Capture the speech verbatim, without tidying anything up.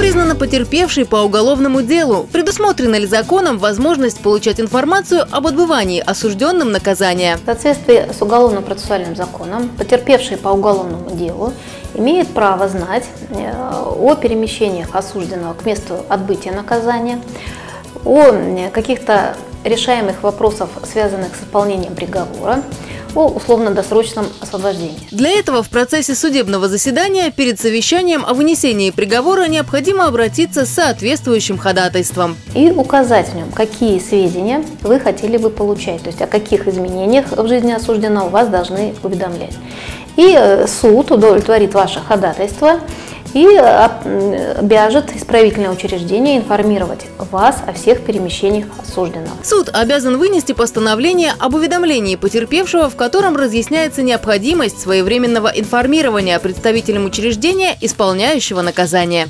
признана потерпевшей по уголовному делу? Предусмотрена ли законом возможность получать информацию об отбывании осужденным наказания? В соответствии с уголовно-процессуальным законом потерпевший по уголовному делу имеет право знать о перемещениях осужденного к месту отбытия наказания, о каких-то решаемых вопросов, связанных с исполнением приговора, о условно-досрочном освобождении. Для этого в процессе судебного заседания перед совещанием о вынесении приговора необходимо обратиться с соответствующим ходатайством и указать в нем, какие сведения вы хотели бы получать, то есть о каких изменениях в жизни осужденного вас должны уведомлять. И суд удовлетворит ваше ходатайство и обяжет исправительное учреждение информировать вас о всех перемещениях осужденного. Суд обязан вынести постановление об уведомлении потерпевшего, в котором разъясняется необходимость своевременного информирования представителям учреждения, исполняющего наказание.